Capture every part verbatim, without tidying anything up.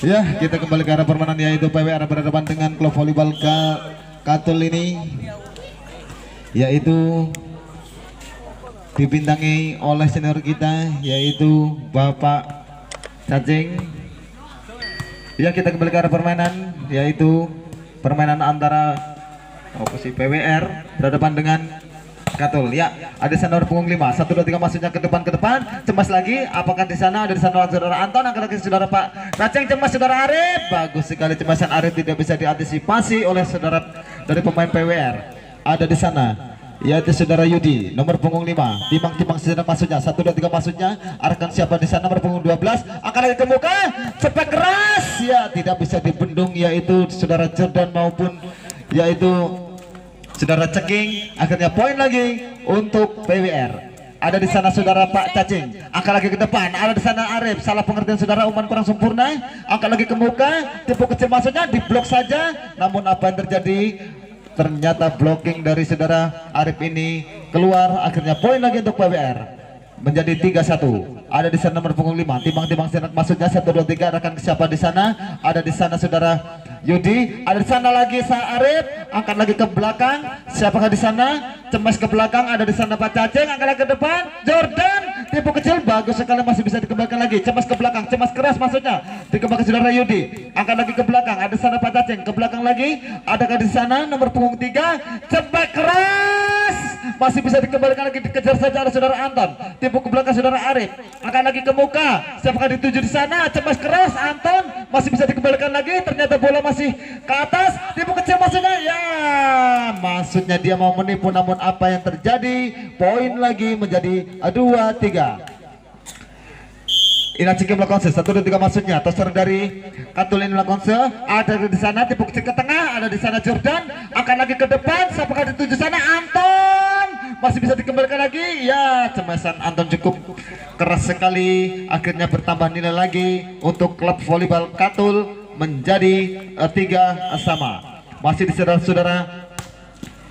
Ya, kita kembali ke arah permainan, yaitu P W R berhadapan dengan klub volleyball Katul ini, yaitu dibintangi oleh senior kita, yaitu Bapak Cacing. Ya, kita kembali ke arah permainan, yaitu permainan antara opsi P W R berhadapan dengan Katul. Ya, ada senior punggung lima, satu dua tiga maksudnya ke depan ke depan, cemas lagi. Apakah di sana ada senior saudara Anton, angkat lagi saudara Pak Cacing, cemas saudara Arif. Bagus sekali cemasan Arif, tidak bisa diantisipasi oleh saudara dari pemain P W R. Ada di sana, yaitu saudara Yudi, nomor punggung lima, timbang-timbang saudara maksudnya, satu dua tiga maksudnya, arahkan siapa di sana, nomor punggung dua belas, angkat lagi ke muka, cepat keras. Ya, tidak bisa dibendung, yaitu saudara Jordan maupun yaitu saudara Ceking. Akhirnya poin lagi untuk P W R. Ada di sana saudara Pak Cacing, angkat lagi ke depan. Ada di sana Arif, salah pengertian saudara, umpan kurang sempurna, angkat lagi ke muka, tipu kecil maksudnya, diblok saja. Namun apa yang terjadi? Ternyata blocking dari saudara Arif ini keluar. Akhirnya poin lagi untuk P W R, menjadi tiga satu. Ada di sana nomor punggung lima, timbang-timbang senak maksudnya, satu dua tiga, rekan siapa di sana. Ada di sana saudara Yudi, ada di sana lagi Sa Arif, angkat lagi ke belakang, siapakah di sana, cemas ke belakang. Ada di sana Pak Cacing, angkat lagi ke depan, Jordan, tipu kecil, bagus sekali, masih bisa dikembangkan lagi, cemas ke belakang, cemas keras maksudnya, dikembangkan saudara Yudi, angkat lagi ke belakang. Ada di sana Pak Cacing, ke belakang lagi. Adakah di sana nomor punggung tiga, cepat keras, masih bisa dikembalikan lagi, dikejar saja oleh saudara Anton, tipu ke belakang saudara Arif, angkat lagi ke muka, siapakah dituju di sana, cemas keras Anton, masih bisa dikembalikan lagi. Ternyata bola masih ke atas, tipu kecil maksudnya, ya maksudnya dia mau menipu, namun apa yang terjadi, poin lagi menjadi dua tiga. Ina Cikim Lekonsel, satu dua tiga maksudnya, Tosor dari Katul Lekonsel. Ada di sana tipu kecil ke tengah, ada di sana Jordan, akan lagi ke depan, siapakah dituju sana, Anton, masih bisa dikembalikan lagi. Ya, cemasan Anton cukup keras sekali, akhirnya bertambah nilai lagi untuk klub volleyball Katul menjadi uh, tiga sama. Masih di saudara-saudara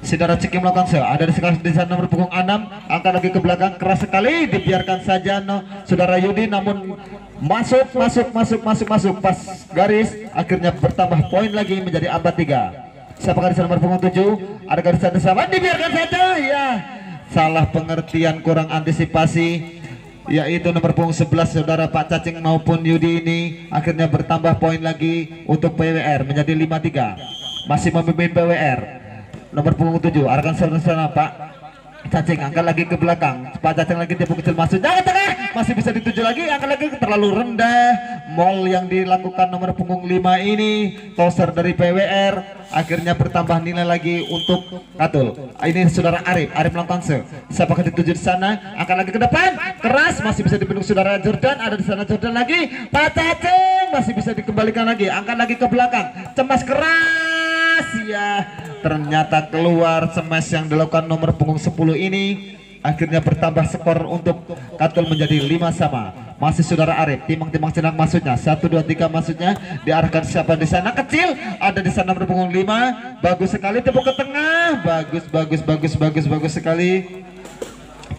saudara Cikim Lekonsel, ada di sekarang di sana nomor punggung enam, angkat lagi ke belakang, keras sekali, dibiarkan saja no, saudara Yudi, namun masuk masuk masuk masuk masuk pas garis. Akhirnya bertambah poin lagi menjadi empat tiga. Siapakah di sana nomor punggung tujuh, ada garis sana sama, dibiarkan saja. Ya, salah pengertian, kurang antisipasi, yaitu nomor punggung sebelas saudara Pak Cacing maupun Yudi ini. Akhirnya bertambah poin lagi untuk P W R menjadi lima tiga, masih memimpin P W R. Nomor punggung tujuh, arahkan sana Pak Cacing, angkat lagi ke belakang, Pak Cacing lagi tipu kecil maksudnya, masih bisa dituju lagi, angkat lagi, terlalu rendah mall yang dilakukan nomor punggung lima ini, Tosor dari P W R. Akhirnya bertambah nilai lagi untuk Katul. Ini saudara Arif, Arif Langkangse, siapakah dituju di sana, angkat lagi ke depan, keras, masih bisa dibendung saudara Jordan. Ada di sana Jordan lagi, Pak Cacing, masih bisa dikembalikan lagi, angkat lagi ke belakang, cemas keras. Ya, ternyata keluar smash yang dilakukan nomor punggung sepuluh ini. Akhirnya bertambah skor untuk Katul menjadi lima sama. Masih saudara Arif, timbang-timbang senang maksudnya, satu dua tiga maksudnya, diarahkan siapa di sana, kecil. Ada di sana nomor punggung lima, bagus sekali, tipu ke tengah, bagus bagus bagus bagus bagus sekali,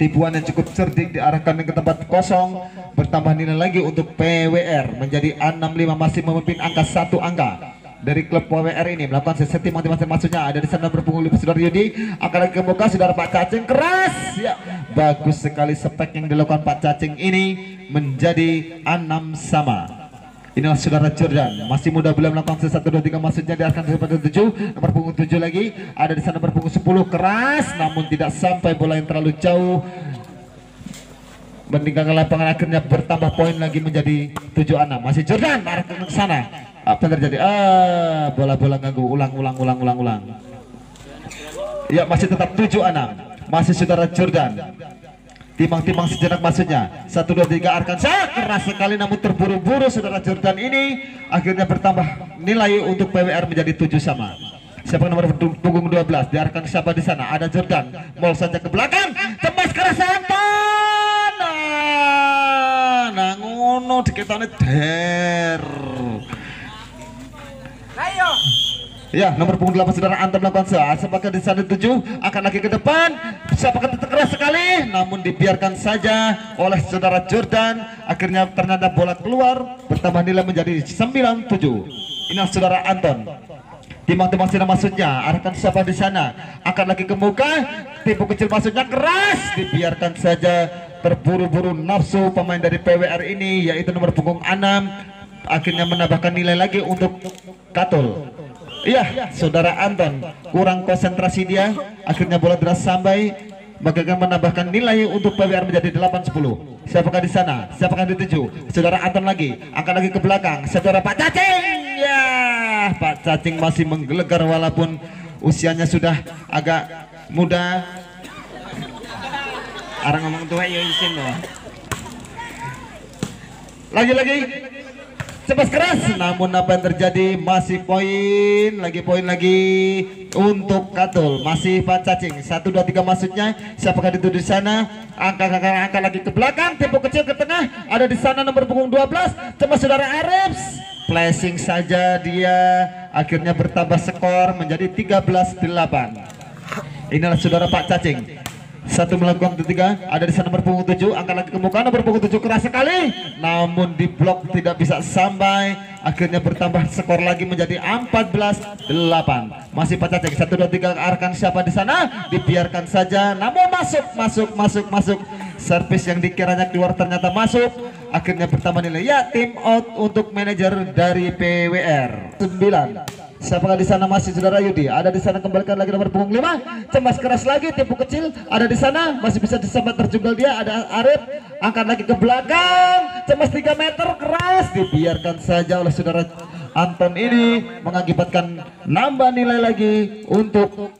tipuan yang cukup cerdik, diarahkan ke tempat kosong. Bertambah nilai lagi untuk P W R menjadi enam lima, masih memimpin angka satu angka dari klub P W R ini. Melakukan sesi timang-timang maksudnya, ada di sana berpunggung lima saudara Yudi, akan lagi ke muka saudara Pak Cacing, keras. Ya, bagus sekali spek yang dilakukan Pak Cacing ini menjadi enam sama. Inilah saudara Jordan, masih muda, belum melakukan sesi satu dua tiga maksudnya, diarahkan kepada tujuh, nomor punggung tujuh lagi. Ada di sana nomor punggung sepuluh, keras, namun tidak sampai, bola yang terlalu jauh meninggalkan lapangan. Akhirnya bertambah poin lagi menjadi tujuh enam. Masih Jordan, arahkan ke sana, apa yang terjadi? Ah, bola-bola ganggu, ulang ulang ulang ulang ulang. Ya, masih tetap tujuh enam, masih saudara Jordan, timbang-timbang sejenak maksudnya, satu dua tiga, arahkan saya, keras sekali, namun terburu-buru saudara Jordan ini. Akhirnya bertambah nilai untuk P W R menjadi tujuh sama. Siapa nomor punggung dua belas diarahkan siapa di sana? Ada Jordan. Mol saja ke belakang. Tembus keras Anton. Nah, ngono diketone der. Ayo. Ya, nomor punggung delapan saudara Anton melakukan sah. Sepakat di sana tujuh akan lagi ke depan. Sepakat keras sekali, namun dibiarkan saja oleh saudara Jordan. Akhirnya ternyata bola keluar, bertambah nilai menjadi sembilan tujuh. Ini saudara Anton. Timang-timang sini maksudnya arahkan siapa di sana? Akan lagi ke muka. Tipu kecil maksudnya keras, dibiarkan saja terburu-buru nafsu pemain dari P W R ini, yaitu nomor punggung enam. Akhirnya menambahkan nilai lagi untuk Katul. Iya, saudara Anton kurang konsentrasi dia, akhirnya bola deras sampai, bagaimana menambahkan nilai untuk P W R menjadi delapan sepuluh. Siapakah di sana? Siapakah di tujuh? Saudara Anton lagi, akan lagi ke belakang. Saudara Pak Cacing, ya, Pak Cacing masih menggelegar walaupun usianya sudah agak muda. Orang ngomong tua ya isin loh. Lagi-lagi. Cepat keras, namun apa yang terjadi? Masih poin, lagi poin lagi untuk Katul, masih Pak Cacing. Satu dua tiga maksudnya, siapakah dituduh di sana? Angka-angka lagi ke belakang, tempo kecil ke tengah, ada di sana nomor punggung dua belas, cuma saudara Arif, flashing saja dia, akhirnya bertambah skor menjadi tiga belas delapan. Inilah saudara Pak Cacing. Satu melakukan ketiga, ada di sana nomor punggung tujuh, angkat lagi ke muka, nomor punggung tujuh keras sekali, namun di blok tidak bisa sampai, akhirnya bertambah skor lagi menjadi empat belas delapan. Masih Pak Cacing, satu dua tiga arahkan siapa di sana, dibiarkan saja, namun masuk masuk masuk masuk, servis yang dikiranya keluar ternyata masuk, akhirnya bertambah nilai ya tim out untuk manajer dari P W R. sembilan. Siapakah di sana? Masih saudara Yudi. Ada di sana, kembalikan lagi nomor punggung lima. Cemas keras lagi, tipu kecil. Ada di sana, masih bisa disempat terjungkal dia. Ada Arif, angkat lagi ke belakang. Cemas tiga meter keras, dibiarkan saja oleh saudara Anton ini, mengakibatkan nambah nilai lagi untuk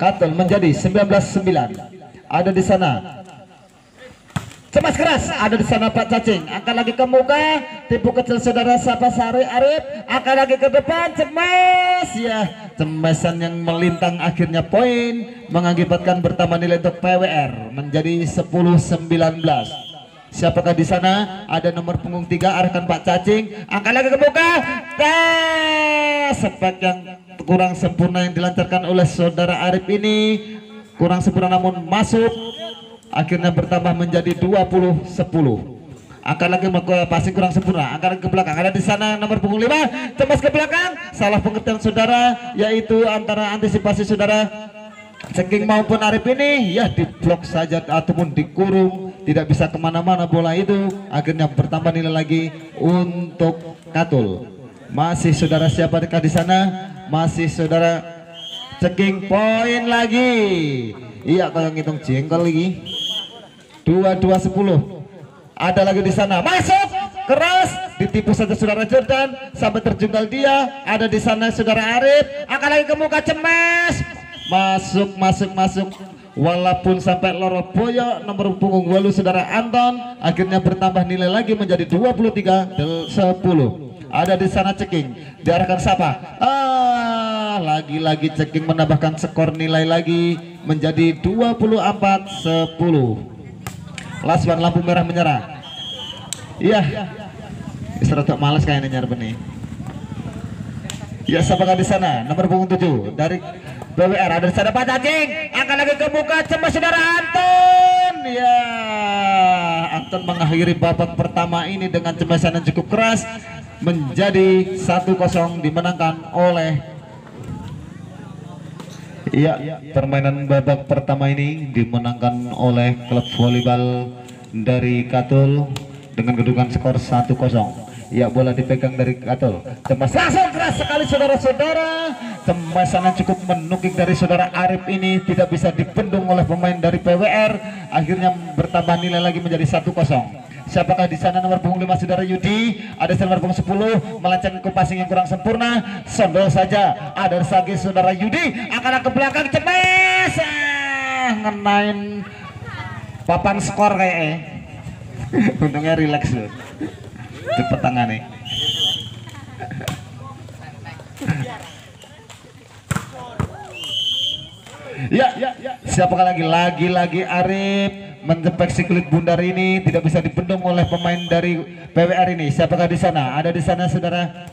Katul menjadi sembilan belas sembilan. Ada di sana. Cemas keras, ada di sana Pak Cacing, akan lagi ke muka, tipu kecil saudara Sapa Sari Arif, akan lagi ke depan, cemas, ya, cemasan yang melintang akhirnya poin, mengakibatkan bertambah nilai untuk P W R menjadi sepuluh sembilan belas. Siapakah di sana? Ada nomor punggung tiga, arahkan Pak Cacing, akan lagi ke muka, tes, sepak yang kurang sempurna yang dilancarkan oleh saudara Arif ini, kurang sempurna namun masuk. Akhirnya bertambah menjadi dua puluh sepuluh. Akan lagi pasti kurang sempurna. Akan lagi ke belakang. Ada di sana nomor punggung lima. Cemas ke belakang. Salah pengertian saudara, yaitu antara antisipasi saudara Ceking maupun Arif ini, ya diblok saja ataupun dikurung. Tidak bisa kemana-mana bola itu. Akhirnya bertambah nilai lagi untuk Katul. Masih saudara siapa dekat di sana? Masih saudara Ceking, poin lagi. Iya kalau ngitung jengkol lagi. dua dua sepuluh. Ada lagi di sana. Masuk keras, ditipu saja saudara Jordan sampai terjungkal dia. Ada di sana saudara Arif, akan lagi ke muka, cemas. Masuk masuk masuk. Walaupun sampai loro boyok nomor punggung walu saudara Anton, akhirnya bertambah nilai lagi menjadi dua puluh tiga sepuluh. Ada di sana Ceking. Diarahkan siapa? Ah, lagi-lagi Ceking menambahkan skor nilai lagi menjadi dua puluh empat sepuluh. Laswan lampu merah menyerah. Iya. Seretok males kayaknya nyerap nih. Ya siapakah di sana? Nomor punggung tujuh dari B W R. Ada di sana Pak Cacing. Akan lagi ke muka, cemas saudara Anton. Ya, Anton mengakhiri babak pertama ini dengan cemasan yang cukup keras menjadi satu kosong, dimenangkan oleh. Iya, permainan babak pertama ini dimenangkan oleh klub volleyball dari Katul dengan kedudukan skor satu kosong. Ya, bola dipegang dari Katul. Tembasan keras sekali saudara-saudara. Tembasan cukup menukik dari saudara Arif ini tidak bisa dibendung oleh pemain dari P W R. Akhirnya bertambah nilai lagi menjadi satu kosong. Siapakah di sana? Nomor punggung lima saudara Yudi. Ada di nomor punggung sepuluh, melancarkan passing yang kurang sempurna, sondol saja. Ada lagi saudara Yudi, akan ke belakang, cemas, ah, ngenain papan skor kayaknya. Untungnya relax loh, cepet tangan nih. Ya, ya, ya, ya. Siapakah lagi? Lagi-lagi Arif menjepek si kulit bundar ini tidak bisa dibendung oleh pemain dari P W R ini. Siapakah di sana? Ada di sana saudara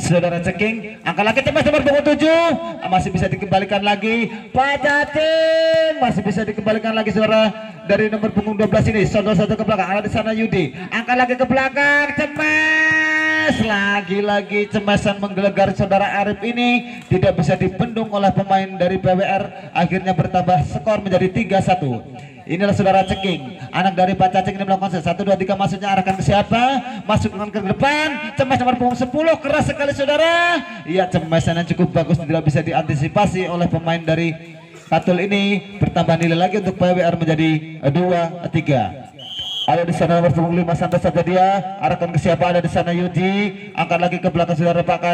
saudara Ceking. Angka lagi tembak nomor tujuh masih bisa dikembalikan lagi. Pak Cacing masih bisa dikembalikan lagi saudara dari nomor punggung dua belas ini. Sondol satu ke belakang. Ada di sana Yudi. Angka lagi ke belakang. Cepat. Lagi-lagi cemasan menggelegar saudara Arif ini tidak bisa dibendung oleh pemain dari P W R. Akhirnya bertambah skor menjadi tiga satu. Inilah saudara Ceking, anak dari Pak Cacing ini melakukan satu dua tiga, maksudnya arahkan ke siapa? Masukkan ke depan. Cemas nomor punggung sepuluh keras sekali saudara. Iya, cemasan yang cukup bagus tidak bisa diantisipasi oleh pemain dari Katul ini. Bertambah nilai lagi untuk P W R menjadi dua tiga. Ada di sana nomor punggung lima santai saja dia. Arahkan ke siapa? Ada di sana Yudi. Angkat lagi ke belakang saudara Pak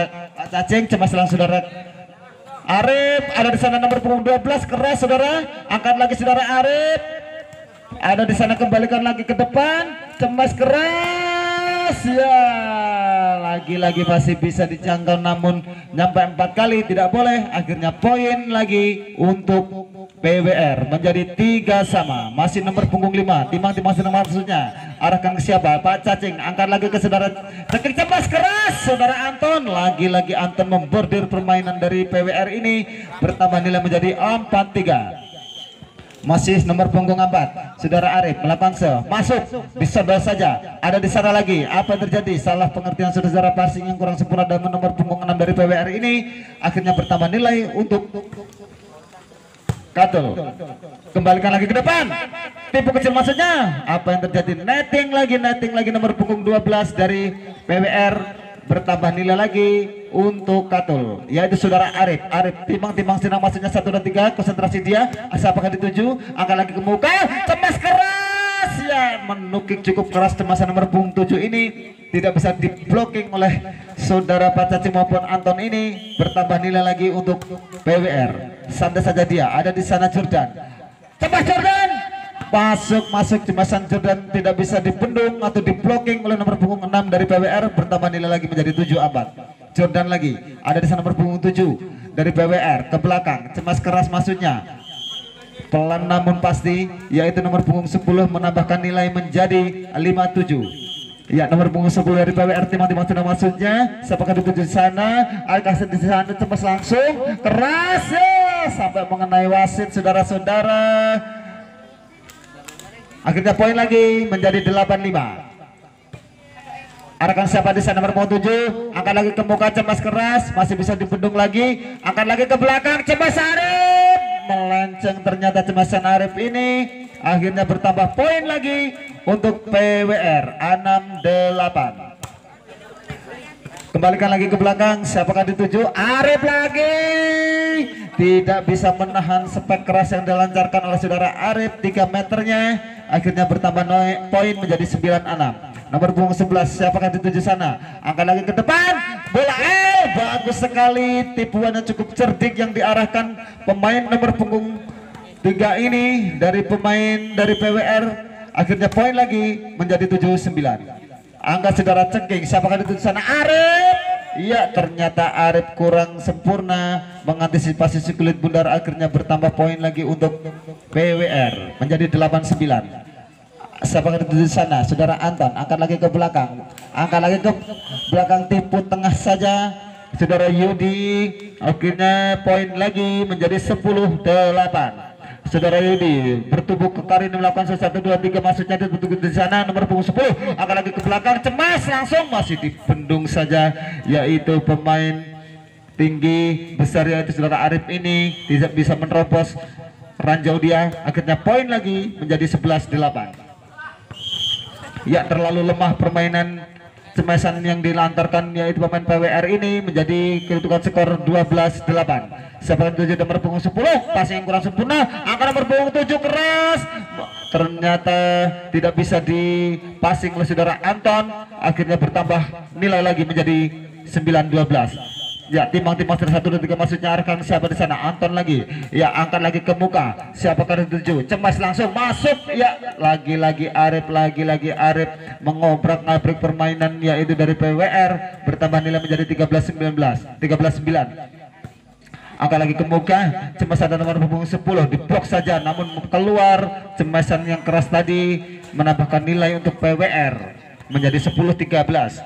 Cacing. Cemas lang saudara Arif. Ada di sana nomor punggung dua belas keras saudara. Angkat lagi saudara Arif. Ada di sana kembalikan lagi ke depan. Cemas keras. Ya, lagi-lagi masih bisa dijangkau namun nyampe empat kali tidak boleh. Akhirnya poin lagi untuk P W R menjadi tiga sama. Masih nomor punggung lima timang-timang senang maksudnya. Arahkan ke siapa? Pak Cacing. Angkat lagi ke saudara Ceking. Cemas keras saudara Anton. Lagi-lagi Anton membordir permainan dari P W R ini. Bertambah nilai menjadi empat tiga. Masih nomor punggung empat saudara Arif melakukan se masuk disodor saja. Ada di sana lagi. Apa yang terjadi? Salah pengertian saudara passing yang kurang sempurna dan nomor punggung enam dari P W R ini. Akhirnya bertambah nilai untuk Katul. Kembalikan lagi ke depan. Tipu kecil maksudnya. Apa yang terjadi? Netting lagi, netting lagi nomor punggung dua belas dari P W R. Bertambah nilai lagi untuk Katul, yaitu saudara Arif. Arif timbang-timbang senang maksudnya satu dan tiga. Konsentrasi dia. Siapakah dituju? Angkat lagi ke muka. Cemas keras. Ya, menukik cukup keras cemasan nomor punggung tujuh ini. Tidak bisa diblocking oleh saudara Pak Cacing maupun Anton ini. Bertambah nilai lagi untuk P W R. Santai saja dia. Ada di sana Jordan. Cepat Jordan. Masuk masuk jemasan Jordan tidak bisa dibendung atau diblocking oleh nomor punggung enam dari P W R. Bertambah nilai lagi menjadi tujuh abad. Jordan lagi. Ada di sana nomor punggung tujuh dari P W R ke belakang. Cemas keras maksudnya. Pelan namun pasti, yaitu nomor punggung sepuluh menambahkan nilai menjadi lima tujuh. Ya, nomor punggung sepuluh dari P W R timang-timang sudah maksudnya. Siapakah dituju di sana? Alkasen di sana cepat langsung keras ya, sampai mengenai wasit saudara-saudara. Akhirnya poin lagi menjadi delapan lima. Arahkan siapa di sana nomor punggung tujuh. Angkat lagi ke muka cemas keras, masih bisa dibendung lagi. Angkat lagi ke belakang cemas Arif. Melenceng ternyata cemasan Arif ini. Akhirnya bertambah poin lagi untuk P W R enam delapan. Kembalikan lagi ke belakang. Siapakah dituju? Arif lagi. Tidak bisa menahan spek keras yang dilancarkan oleh saudara Arif tiga meternya. Akhirnya bertambah poin menjadi sembilan enam. Nomor punggung sebelas, siapakah dituju sana? Angkat lagi ke depan. Bola eh bagus sekali. Tipuan yang cukup cerdik yang diarahkan pemain nomor punggung tiga ini dari pemain dari P W R. Akhirnya poin lagi menjadi tujuh sembilan. Angka saudara Ceking, siapakah dituju sana? Arif. Iya, ternyata Arif kurang sempurna mengantisipasi si kulit bundar. Akhirnya bertambah poin lagi untuk P W R menjadi delapan sembilan. Siapakah dituju sana? Saudara Anton. Angkat lagi ke belakang. Angkat lagi ke belakang, tipu tengah saja saudara Yudi. Akhirnya poin lagi menjadi sepuluh delapan. Saudara Yudi bertubuh ke karin melakukan satu dua tiga, maksudnya dituju di sana nomor punggung sepuluh. Angkat lagi ke belakang cemas langsung, masih dibendung saja, yaitu pemain tinggi besar yaitu saudara Arif ini tidak bisa menerobos ranjau dia. Akhirnya poin lagi menjadi sebelas delapan. Ya, terlalu lemah permainan cemasan yang dilantarkan yaitu pemain P W R ini menjadi kedudukan skor dua belas delapan. Siapakah tujuh nomor punggung sepuluh, passing yang kurang sempurna. Angka nomor punggung tujuh keras. Ternyata tidak bisa dipassing oleh saudara Anton. Akhirnya bertambah nilai lagi menjadi sembilan dua belas. Ya, timbang-timbang satu dan tiga maksudnya arahkan siapa di sana? Anton lagi. Ya, angkat lagi ke muka. Siapakah dituju? Cemas langsung masuk. Ya, lagi-lagi Arif, lagi-lagi Arif mengobrak-ngabrik permainan yaitu dari P W R. Bertambah nilai menjadi tiga belas sembilan belas. tiga belas sembilan. akan lagi ke muka. Cemasan dan nomor punggung sepuluh diblok saja, namun keluar cemasan yang keras tadi menambahkan nilai untuk P W R menjadi sepuluh tiga belas.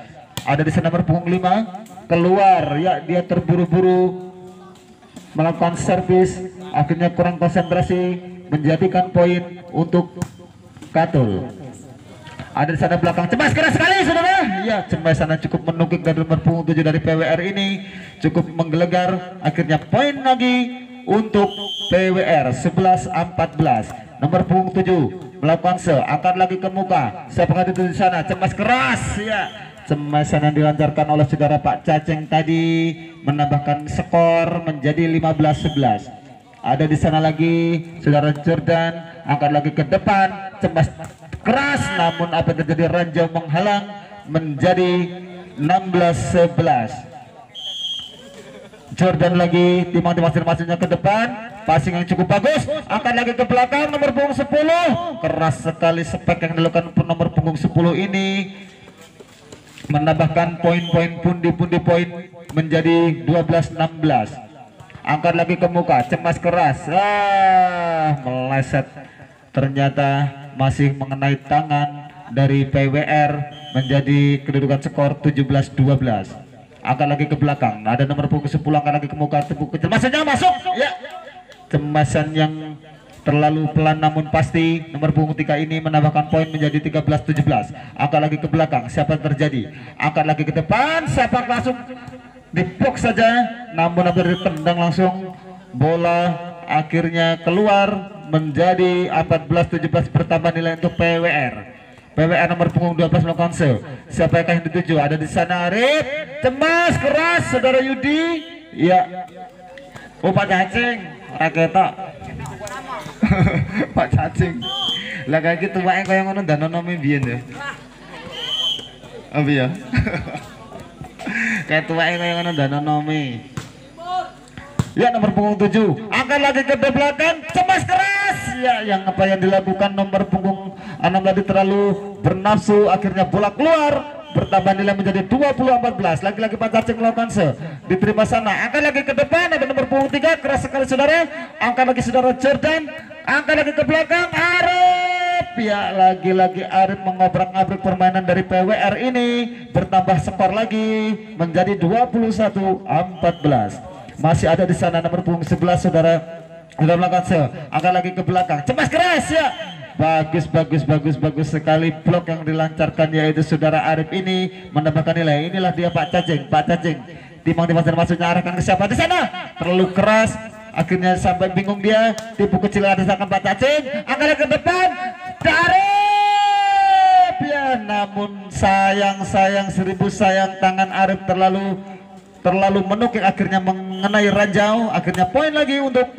Ada di sana nomor punggung lima keluar, ya dia terburu-buru melakukan servis, akhirnya kurang konsentrasi, menjadikan poin untuk Katul. Ada di sana belakang, cemas keras sekali saudara. Ya, cemasannya cukup menukik dari nomor punggung tujuh dari P W R ini, cukup menggelegar, akhirnya poin lagi untuk P W R sebelas empat belas. Nomor punggung tujuh melakukan se, angkat lagi ke muka. Siapa yang ada di sana? Cemas keras ya. Cemasan yang dilancarkan oleh saudara Pak Cacing tadi menambahkan skor menjadi lima belas sebelas. Ada di sana lagi saudara Jordan, angkat lagi ke depan, cemas keras, namun apa yang terjadi, ranjau menghalang menjadi enam belas sebelas. Jordan lagi timang dimasir masirnya ke depan, passing yang cukup bagus, angkat lagi ke belakang nomor punggung sepuluh. Keras sekali spek yang dilakukan nomor punggung sepuluh ini, menambahkan poin-poin pundi-pundi poin menjadi dua belas enam belas. Angkat lagi ke muka, cemas keras, ah, meleset, ternyata masih mengenai tangan dari P W R, menjadi kedudukan skor tujuh belas dua belas. Angkat lagi ke belakang, ada nomor punggung sepuluh, angkat lagi ke muka, cemasannya masuk, ya. Cemasan yang terlalu pelan namun pasti, nomor punggung tiga ini menambahkan poin menjadi tiga belas tujuh belas. Angkat lagi ke belakang, siapa yang terjadi? Angkat lagi ke depan, siapa langsung diblok saja, namun hampir ditendang langsung, bola akhirnya keluar menjadi empat belas tujuh belas, bertambah nilai untuk P W R. P W R nomor punggung dua belas melakukan sel. Siapa yang dituju? Ada di sana Arif, cemas keras saudara Yudi, ya Bapak Cacing raketa Pak Cacing lah kayak gitu wae kaya ngono danono mbiyen ya apa ya kayak tuwae kaya ngono danonomi. Ya nomor punggung tujuh angkat lagi ke belakang, cemas keras. Ya yang apa yang dilakukan nomor punggung enam tadi terlalu bernafsu, akhirnya bola keluar, bertambah nilai menjadi dua puluh empat belas. Lagi-lagi Pak Cacing melakukan se, diterima sana, angkat lagi ke depan, ada nomor punggung tiga, keras sekali saudara, angkat lagi saudara Jordan, angkat lagi ke belakang Arif, ya lagi-lagi Arif mengobrak-abrik permainan dari P W R ini, bertambah skor lagi menjadi dua puluh satu empat belas. Masih ada di sana nomor punggung sebelas saudara, sudah melakukan se, angkat lagi ke belakang, cemas keras ya. Bagus, bagus, bagus, bagus sekali blok yang dilancarkan yaitu saudara Arif ini, menambahkan nilai. Inilah dia Pak Cacing, Pak Cacing timang dimasukkan masuknya arahkan ke siapa di sana? Terlalu keras, akhirnya sampai bingung dia, tipu kecil ada disana Pak Cacing, angkatnya ke depan Arif, ya namun sayang, sayang seribu sayang, tangan Arif terlalu terlalu menukik, akhirnya mengenai ranjau, akhirnya poin lagi untuk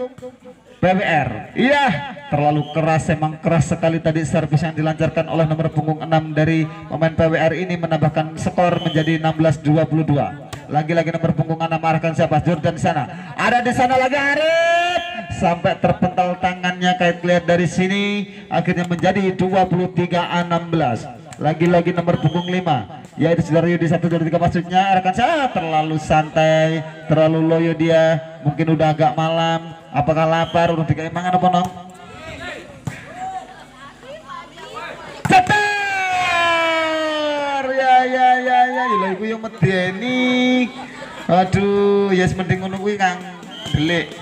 B W R. Iya, terlalu keras, emang keras sekali tadi servis yang dilancarkan oleh nomor punggung enam dari pemain P W R ini, menambahkan skor menjadi enam belas dua puluh dua. Lagi-lagi nomor punggung enam arahkan siapa? Jordan di sana. Ada di sana lagi Arif, sampai terpental tangannya kayak lihat dari sini, akhirnya menjadi dua puluh tiga enam belas. Lagi-lagi nomor punggung lima, yaitu saudara Yudi satu dua tiga maksudnya arahkan saya, terlalu santai, terlalu loyo dia, mungkin udah agak malam. Apakah lapar? Udah tiga emang apa nong? Cetar! Ya ya ya ya. Ilah ibu yang medeni. Aduh, ya yes, mending ngono kuwi kang delik.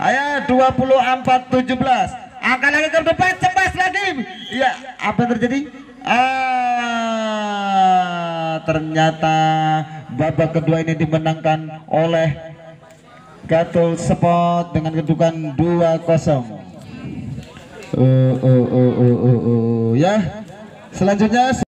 Ayo dua puluh empat tujuh belas. Angkat lagi ke depan, cepat lagi. Iya, apa yang terjadi? Ah, ternyata babak kedua ini dimenangkan oleh Gatul Sport dengan kedudukan dua kosong. Oh, oh, oh, oh, oh, oh. Ya, selanjutnya